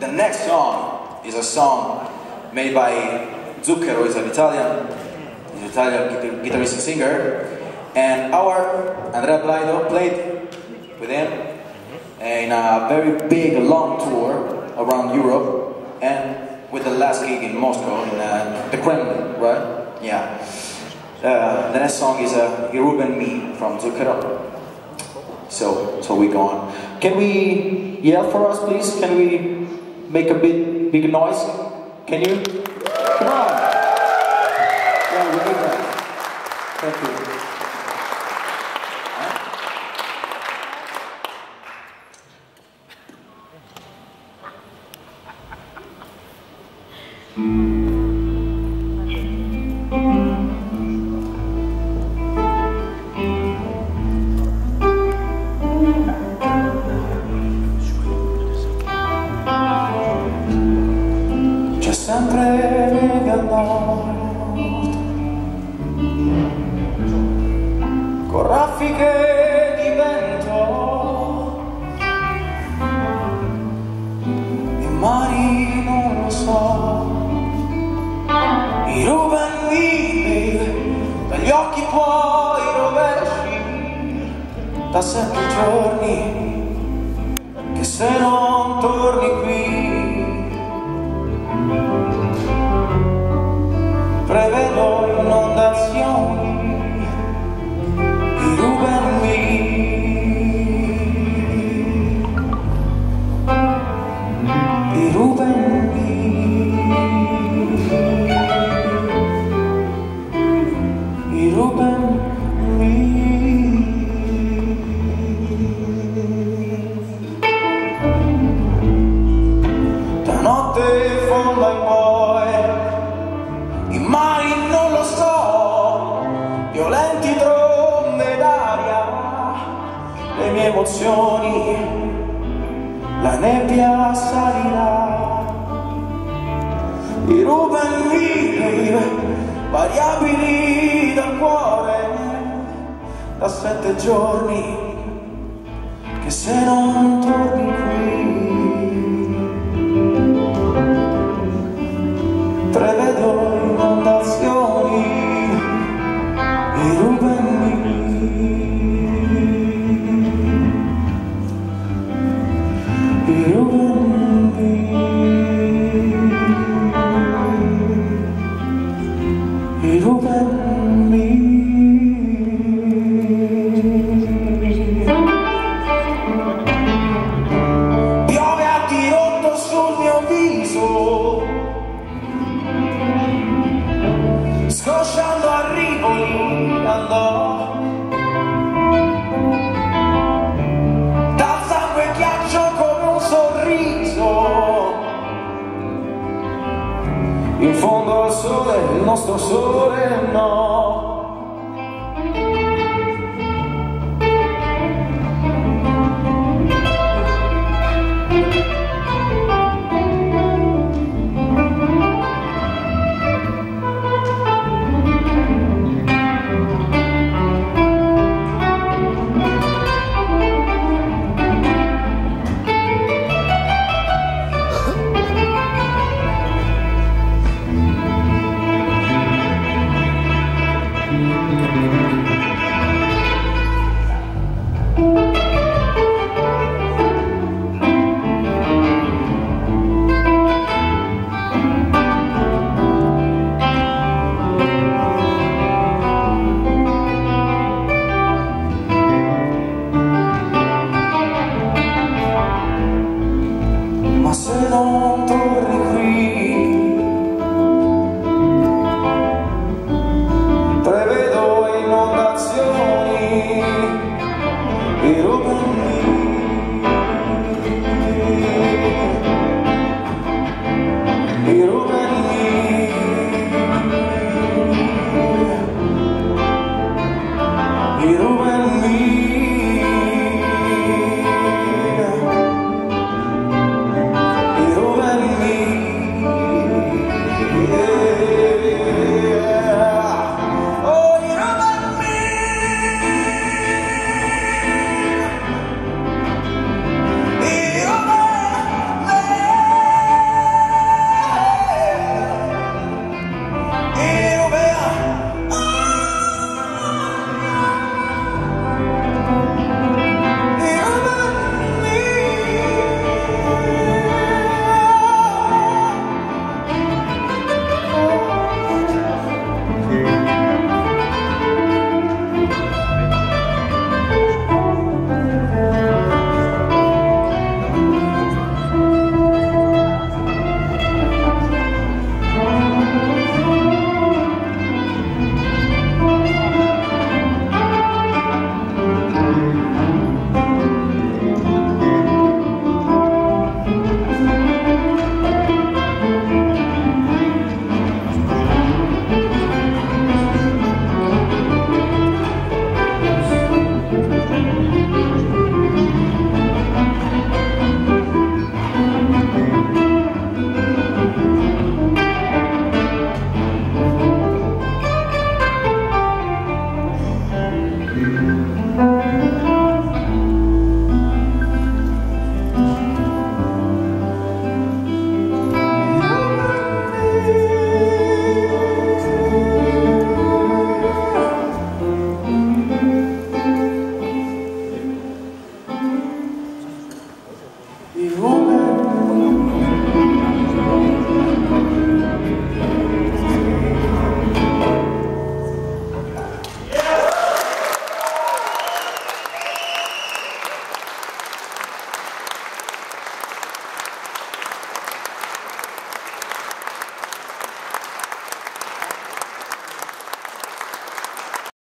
The next song is a song made by Zucchero, he's an Italian, guitarist and singer, and our Andrea Braido played with him in a very big long tour around Europe, and with the last gig in Moscow, in the Kremlin, right? Yeah. The next song is Iruben Me from Zucchero. So we go on. Can we yell for us, please? Can we make a big noise? Can you? Come on! Yeah, we need that. Thank you. Huh? Sempre mega notte, con raffiche di vento e mani non lo so, Iruben me, dagli occhi tuoi rovesci, da sempre giorni che se non torni qui prevedo inondazioni, Iruben me, Iruben me, Iruben me. Da notte fonda in cuore, violenti trombe d'aria, le mie emozioni, la nebbia salirà. Iruben me, variabili dal cuore, da 7 giorni che se non torni qui, prevedo inondazioni. Iruben me, Iruben me, Iruben me. Piove a dirotto sul mio viso, scosciando a rivoli. Dal sangue ghiaccio come un sorriso, in fondo al sole, il nostro sole no. Ma se non torni